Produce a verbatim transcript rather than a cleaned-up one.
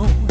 know.